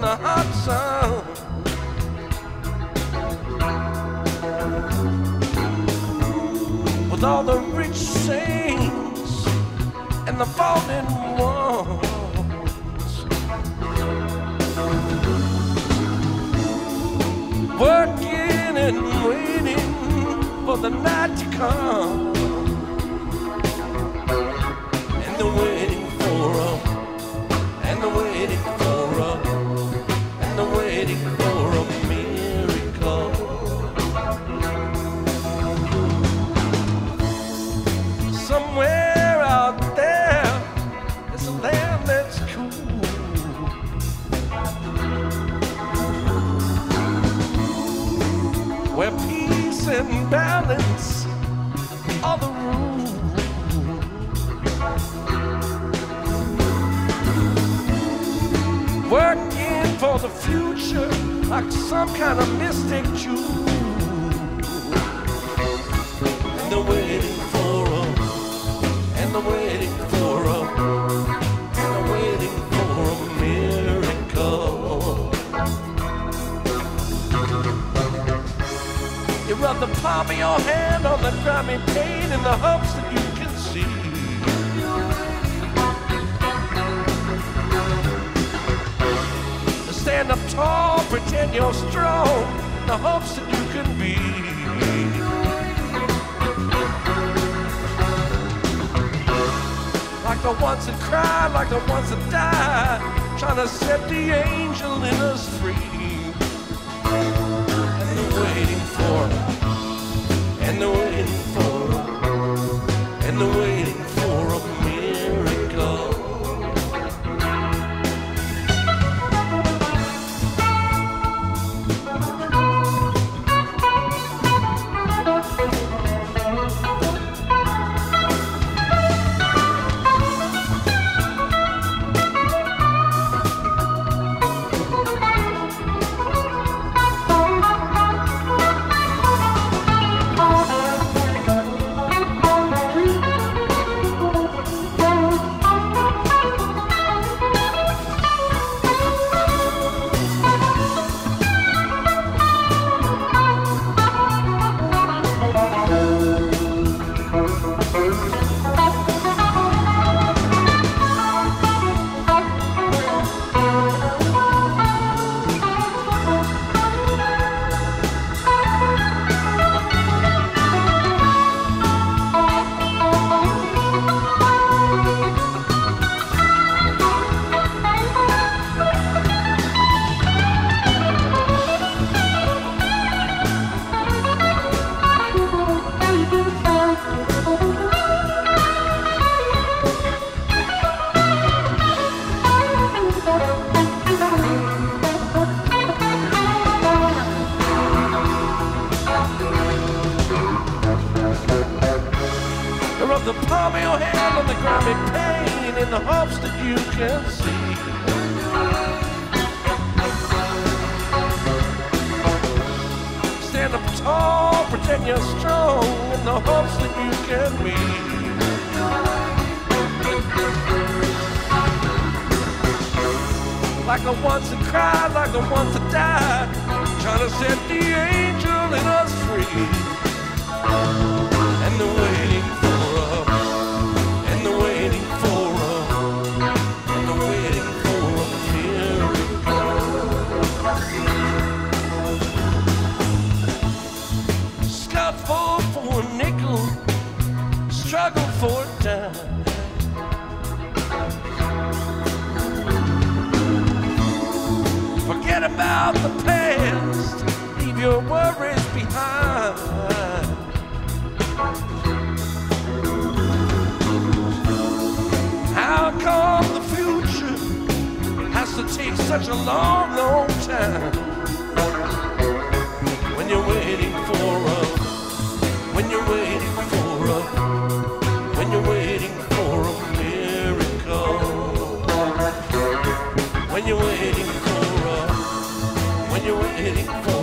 The hot sun, with all the rich saints and the fallen ones, working and waiting for the night to come, and the waiting for them, and the waiting for them. Waiting for a miracle. Somewhere out there is a land that's cool, where peace and balance are the rule. Working for the future, like some kind of mystic Jew, and they're waiting for them, and they're waiting for them, and they're waiting for a miracle. You'd rather palm your hand on the grimy pain in the hopes that you can see. Stand up tall, pretend you're strong, the hopes that you can be. Like the ones that cry, like the ones that die, trying to set the angel in us free. And they're waiting for it, and they're waiting for it, and they're waiting for a miracle. The palm of your hand on the grimy pain in the hopes that you can see. Stand up tall, pretend you're strong in the hopes that you can be. Like the ones that cry, like the ones that died, trying to set the angel in us free. And the waiting for struggle for a dime, forget about the past, leave your worries behind. How come the future has to take such a long, long time, when when you're waiting for a, when you're waiting for a, when you're waiting for a miracle, when you're waiting for a, when you're waiting for